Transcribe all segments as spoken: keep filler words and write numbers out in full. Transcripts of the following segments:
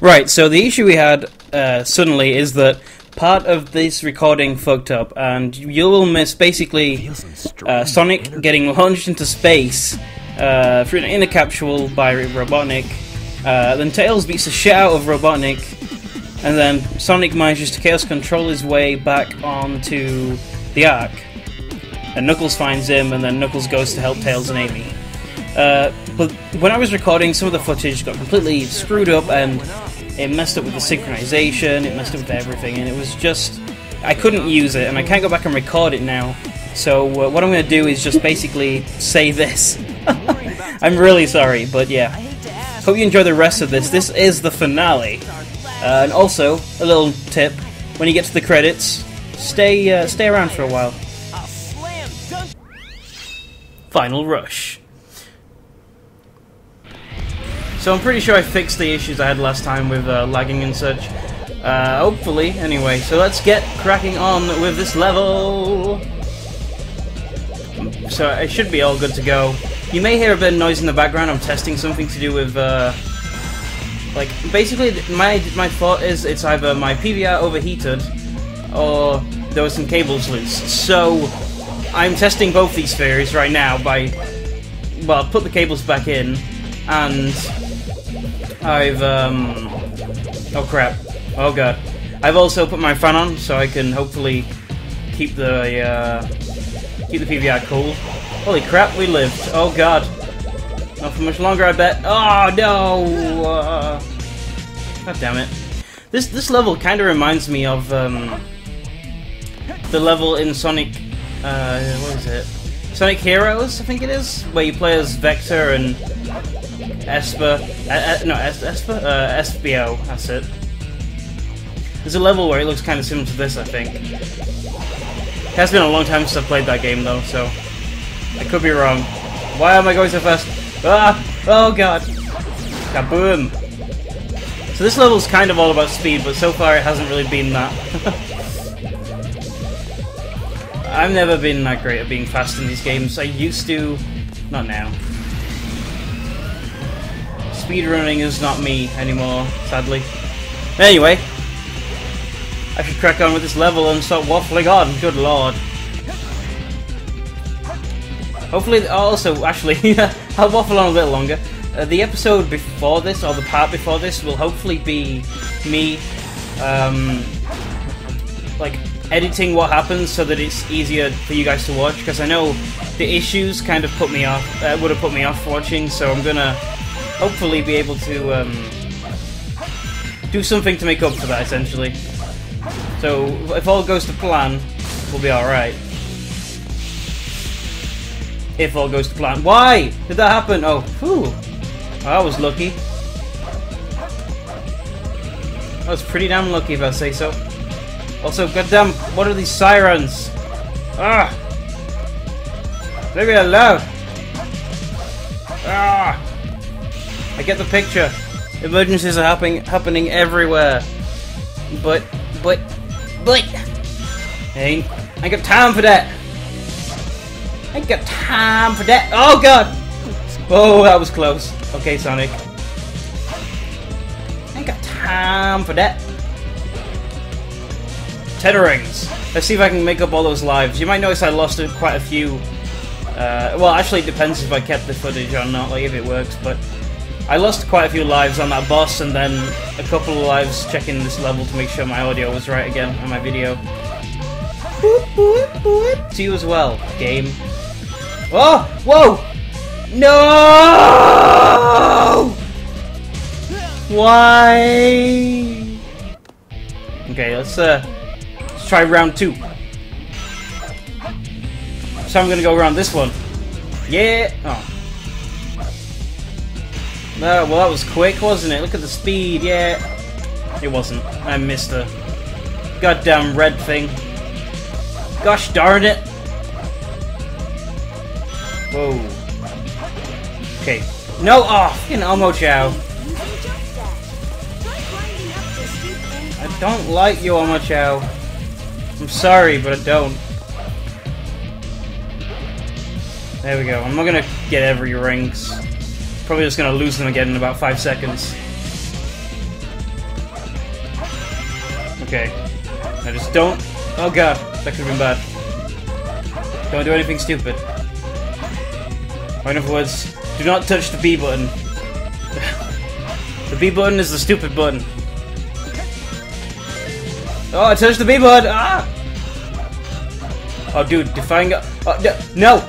Right, so the issue we had uh, suddenly is that part of this recording fucked up, and you will miss basically uh, Sonic getting launched into space uh, in a capsule by Robotnik. Uh, then Tails beats the shit out of Robotnik, and then Sonic manages to Chaos Control his way back onto the Ark. And Knuckles finds him, and then Knuckles goes to help Tails and Amy. Uh, but when I was recording, some of the footage got completely screwed up, and it messed up with the synchronization, it messed up with everything, and it was just... I couldn't use it, and I can't go back and record it now. So uh, what I'm going to do is just basically say this. I'm really sorry, but yeah. Hope you enjoy the rest of this. This is the finale. Uh, and also, a little tip, when you get to the credits, stay, uh, stay around for a while. Final rush. So I'm pretty sure I fixed the issues I had last time with uh, lagging and such. Uh, hopefully, anyway. So let's get cracking on with this level. So it should be all good to go. You may hear a bit of noise in the background. I'm testing something to do with, uh, like, basically my my thought is it's either my P V R overheated or there were some cables loose. So I'm testing both these theories right now by, well, I've put the cables back in, and I've, um, oh crap, oh god, I've also put my fan on so I can hopefully keep the, uh, keep the P V R cool. Holy crap, we lived, oh god, not for much longer I bet, oh no, uh, god damn it. This, this level kind of reminds me of, um, the level in Sonic, Uh, what is it? Sonic Heroes, I think it is, where you play as Vector and Esper. Uh, uh, no, es Esper? Uh, S B O, that's it. There's a level where it looks kind of similar to this, I think. It has been a long time since I've played that game, though, so I could be wrong. Why am I going so fast? Ah! Oh, God! Kaboom! So this level's kind of all about speed, but so far it hasn't really been that. I've never been that great at being fast in these games. I used to, not now. Speedrunning is not me anymore, sadly. Anyway, I should crack on with this level and start waffling on, good lord. Hopefully, also, actually, I'll waffle on a little longer. Uh, the episode before this, or the part before this, will hopefully be me, um, like, editing what happens so that it's easier for you guys to watch, because I know the issues kind of put me off, uh, would have put me off watching, so I'm gonna hopefully be able to um, do something to make up for that, essentially. So if all goes to plan, we'll be alright. If all goes to plan. Why did that happen? Oh, whew. I was lucky. I was pretty damn lucky, if I say so. Also, goddamn, what are these sirens? Ah! Leave me alone! Ah! I get the picture. Emergencies are happening happening everywhere. But, but, but! I ain't, I ain't got time for that! I ain't got time for that! Oh god! Oh, that was close. Okay, Sonic. I ain't got time for that. Tetherings. Let's see if I can make up all those lives. You might notice I lost quite a few. Uh, well, actually, it depends if I kept the footage or not, like if it works, but I lost quite a few lives on that boss, and then a couple of lives checking this level to make sure my audio was right again on my video. Boop, boop, boop. To you as well, game. Oh! Whoa! No! Why? Okay, let's, uh... try round two. So I'm gonna go around this one. Yeah. Oh. No. Well, that was quick, wasn't it? Look at the speed. Yeah. It wasn't. I missed the goddamn red thing. Gosh darn it. Whoa. Okay. No. Oh, fucking Omochao. I don't like you, Omochao. I'm sorry, but I don't. There we go. I'm not gonna get every rings. Probably just gonna lose them again in about five seconds. Okay. I just don't... Oh god, that could've been bad. Don't do anything stupid. Or in other words, do not touch the B button. The B button is the stupid button. Oh, I touched the B button! Ah! Oh, dude, defying... Oh, no! No!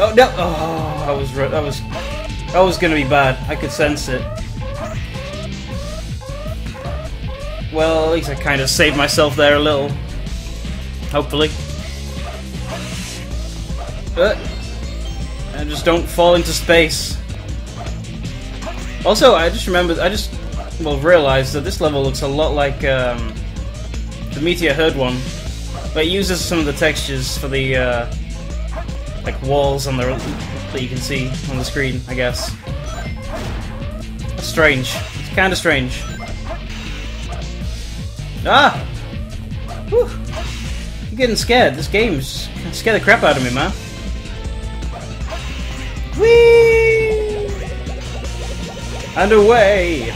Oh, no! Oh, that was... That was... That was gonna be bad. I could sense it. Well, at least I kind of saved myself there a little. Hopefully. Uh, and just don't fall into space. Also, I just remembered, I just, well, realized that this level looks a lot like um, the Meteor Herd one. But it uses some of the textures for the, uh, like, walls on the, that you can see on the screen, I guess. That's strange. It's kind of strange. Ah! Whew. I'm getting scared. This game's scared the crap out of me, man. Whee! And away!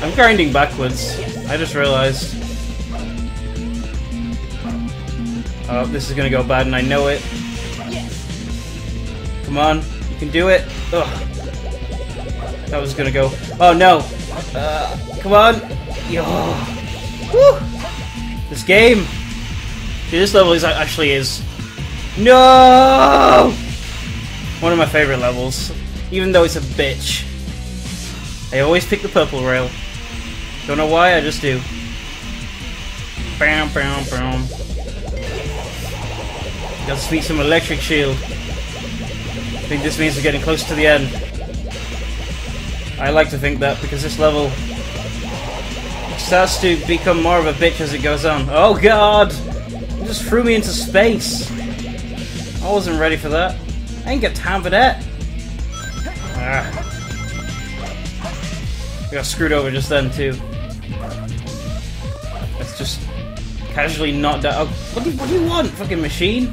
I'm grinding backwards. I just realized. Oh, this is gonna go bad and I know it. Come on, you can do it. Ugh. That was gonna go. Oh no! Uh, come on! Yo! Woo! This game! Dude, this level is actually is... No! One of my favorite levels. Even though it's a bitch. I always pick the purple rail. Don't know why, I just do. Bam, bam, bam. Gotta sneak some electric shield. I think this means we're getting close to the end. I like to think that, because this level starts to become more of a bitch as it goes on. Oh god! You just threw me into space! I wasn't ready for that. I ain't got time for that! Ah. I got screwed over just then, too. Let's just casually not die. Oh, what do, you, what do you want, fucking machine?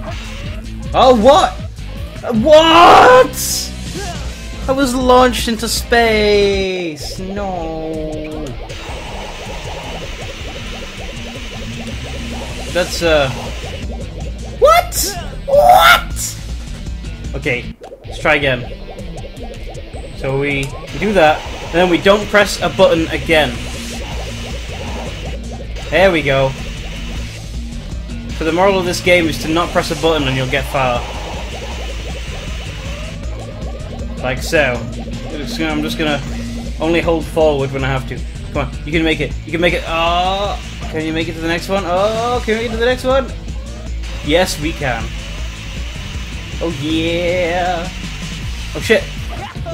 Oh, what? What?! I was launched into space! No. That's uh. What? What? Okay, let's try again. So we do that, and then we don't press a button again. There we go. So the moral of this game is to not press a button and you'll get far. Like so. I'm just gonna only hold forward when I have to. Come on, you can make it. You can make it. Oh, can you make it to the next one? Oh, can we make it to the next one? Yes, we can. Oh, yeah. Oh, shit.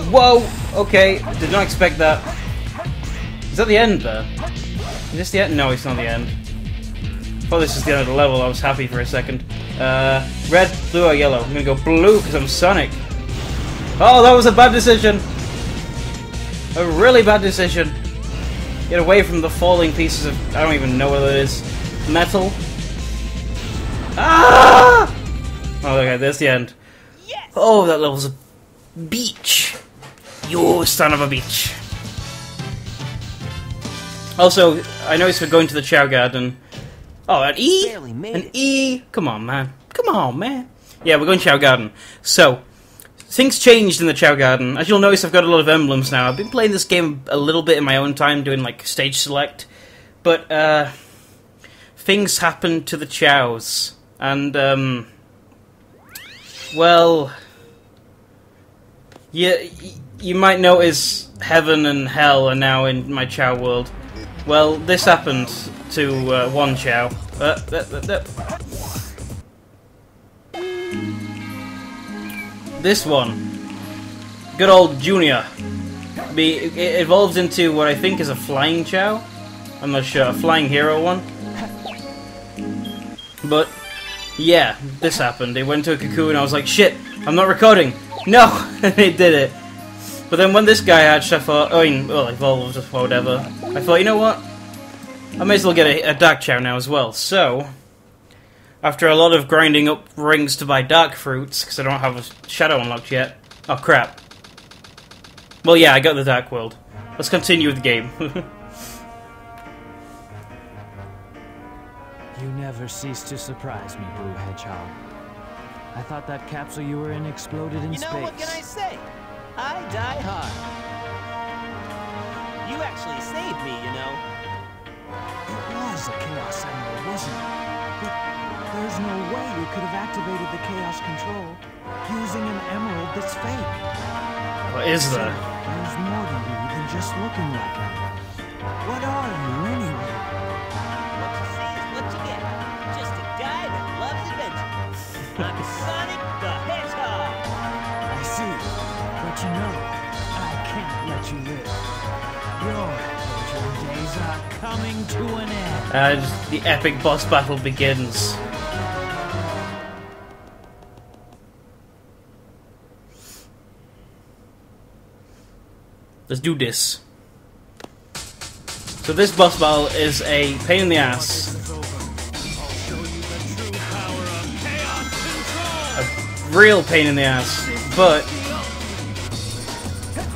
Whoa. Okay, did not expect that. Is that the end, though? Is this the end? No, it's not the end. Oh, this is the end of the level. I was happy for a second. Uh, red, blue, or yellow? I'm gonna go blue because I'm Sonic. Oh, that was a bad decision! A really bad decision. Get away from the falling pieces of... I don't even know what it is. Metal. Ah! Oh, okay, there's the end. Yes! Oh, that level's a... beach! You son of a beach! Also, I noticed we're going to the Chao Garden. Oh, an E? An E? Come on, man. Come on, man. Yeah, we're going to Chao Garden. So... things changed in the Chao Garden. As you'll notice, I've got a lot of emblems now. I've been playing this game a little bit in my own time, doing, like, stage select. But, uh... things happened to the Chaos. And, um... well... You, you might notice heaven and hell are now in my Chao world. Well, this happened to uh, one Chao. Uh, uh, uh, uh. This one, good old Junior, be it evolves into what I think is a flying Chao. I'm not sure, a flying hero one. But yeah, this happened. It went to a cocoon. And I was like, shit, I'm not recording. No, and it did it. But then when this guy hatched, I thought, oh, I mean, well, evolved or whatever. I thought, you know what? I may as well get a, a dark Chao now as well. So. After a lot of grinding up rings to buy dark fruits, because I don't have a Shadow unlocked yet. Oh crap. Well yeah, I got the Dark World. Let's continue with the game. never cease to surprise me, Blue Hedgehog. I thought that capsule you were in exploded in space. You know, what can I say? I die hard. You actually saved me, you know. It was a Chaos Emerald, wasn't it? But there's no way you could have activated the Chaos Control using an emerald that's fake. What is that? There's more to you than just looking like that. What are you anyway? What you see is what you get. Just a guy that loves adventure. I'm Sonic the Hedgehog. I see. But you know, I can't let you live. You're... days are coming to an end. And the epic boss battle begins. Let's do this. So this boss battle is a pain in the ass. A real pain in the ass. But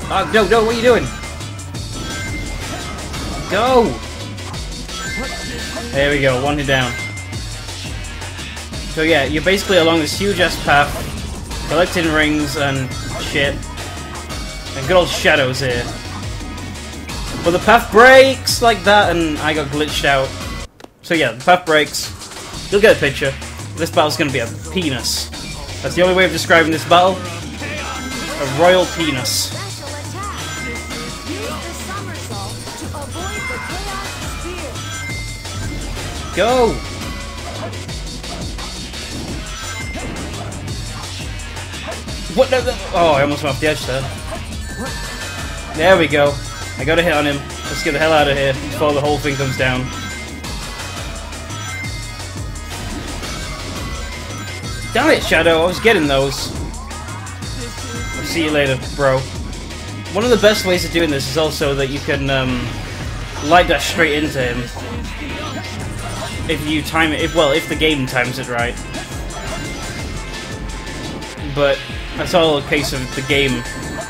oh, no, no, what are you doing? Go! There we go, one hit down. So yeah, you're basically along this huge ass path, collecting rings and shit. And good old Shadow's here. But the path breaks like that and I got glitched out. So yeah, the path breaks. You'll get a picture. This battle's gonna be a penis. That's the only way of describing this battle. A royal penis. Go! What? No, no. Oh, I almost went off the edge there. There we go. I got a hit on him. Let's get the hell out of here before the whole thing comes down. Damn it, Shadow! I was getting those. I'll see you later, bro. One of the best ways of doing this is also that you can um, light dash straight into him. If you time it, if, well, if the game times it right. But that's all a case of the game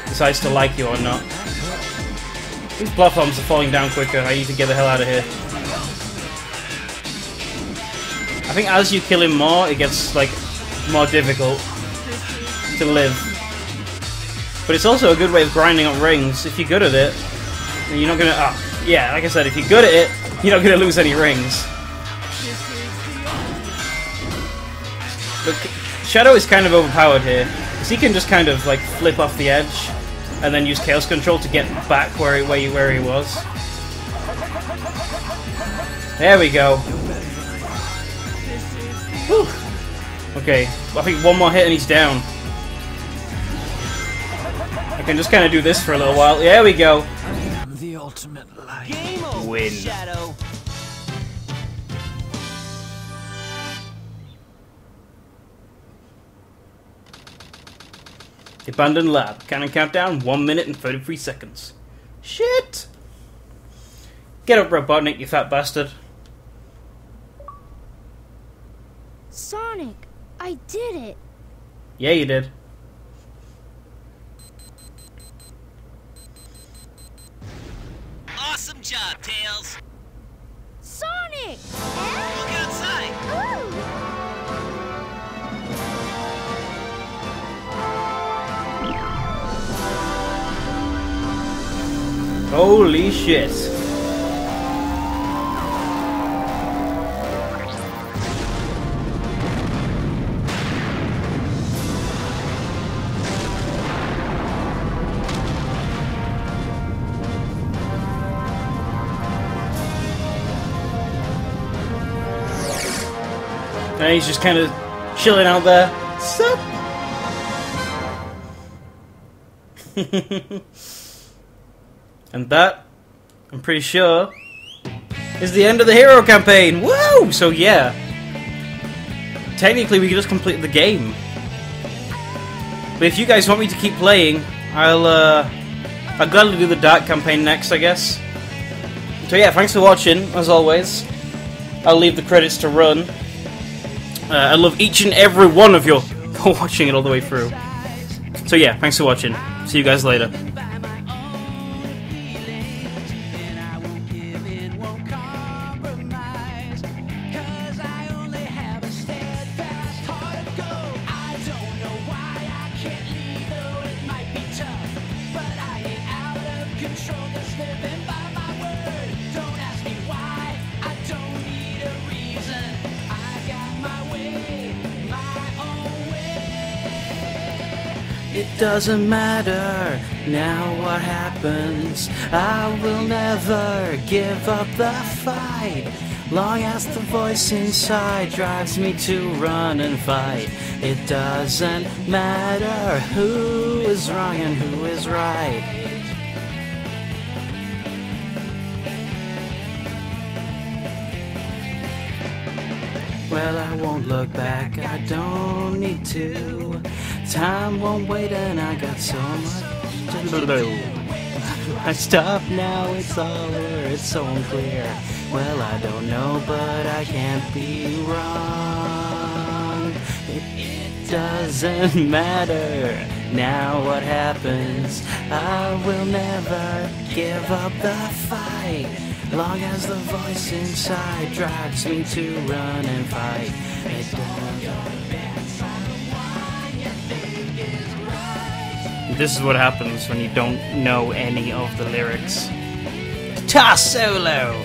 decides to like you or not. These platforms are falling down quicker, I need to get the hell out of here. I think as you kill him more, it gets, like, more difficult to live. But it's also a good way of grinding up rings. If you're good at it, then you're not gonna... Ah, yeah, like I said, if you're good at it, you're not gonna lose any rings. But Shadow is kind of overpowered here, because he can just kind of like flip off the edge, and then use Chaos Control to get back where he, where he, where he was. There we go. Whew. Okay, I think one more hit and he's down. I can just kind of do this for a little while. There we go. I am the ultimate light. Game over, win. Shadow. Abandoned lab. Cannon countdown, one minute and thirty-three seconds. Shit! Get up, Robotnik, you fat bastard. Sonic, I did it. Yeah, you did. Awesome job, Tails. Sonic! And... look outside! Ooh. Holy shit. And he's just kind of chilling out there. Sup? And that, I'm pretty sure, is the end of the hero campaign! Woo! So yeah, technically we can just complete the game. But if you guys want me to keep playing, I'll, uh, I'll gladly do the Dark campaign next, I guess. So yeah, thanks for watching, as always. I'll leave the credits to run. Uh, I love each and every one of you for watching it all the way through. So yeah, thanks for watching. See you guys later. I It doesn't matter now what happens, I will never give up the fight. Long as the voice inside drives me to run and fight. It doesn't matter who is wrong and who is right. Well, I won't look back, I don't need to. Time won't wait and I got so much to do. I stop now, it's all over, it's so unclear. Well, I don't know, but I can't be wrong. It doesn't matter now what happens, I will never give up the fight. Long as the voice inside drives me to run and fight. It doesn't matter. This is what happens when you don't know any of the lyrics. Guitar solo!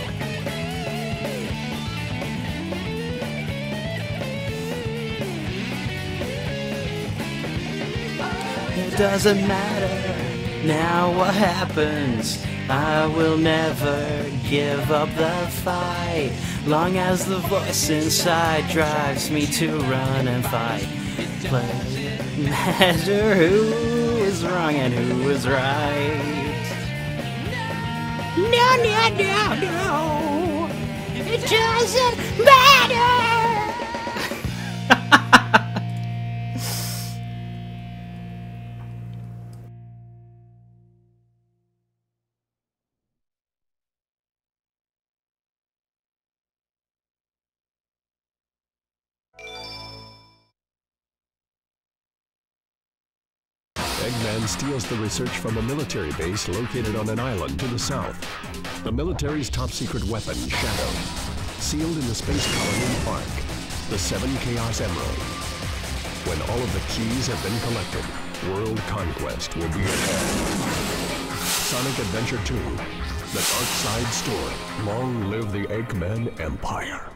It doesn't matter now what happens, I will never give up the fight. Long as the voice inside drives me to run and fight. It doesn't matter who is wrong and who is right. No, no, no, no. It doesn't matter. Eggman steals the research from a military base located on an island to the south. The military's top-secret weapon, Shadow, sealed in the space colony Ark, the seven Chaos Emerald. When all of the keys have been collected, world conquest will be at hand. Sonic Adventure two, the dark side story. Long live the Eggman Empire.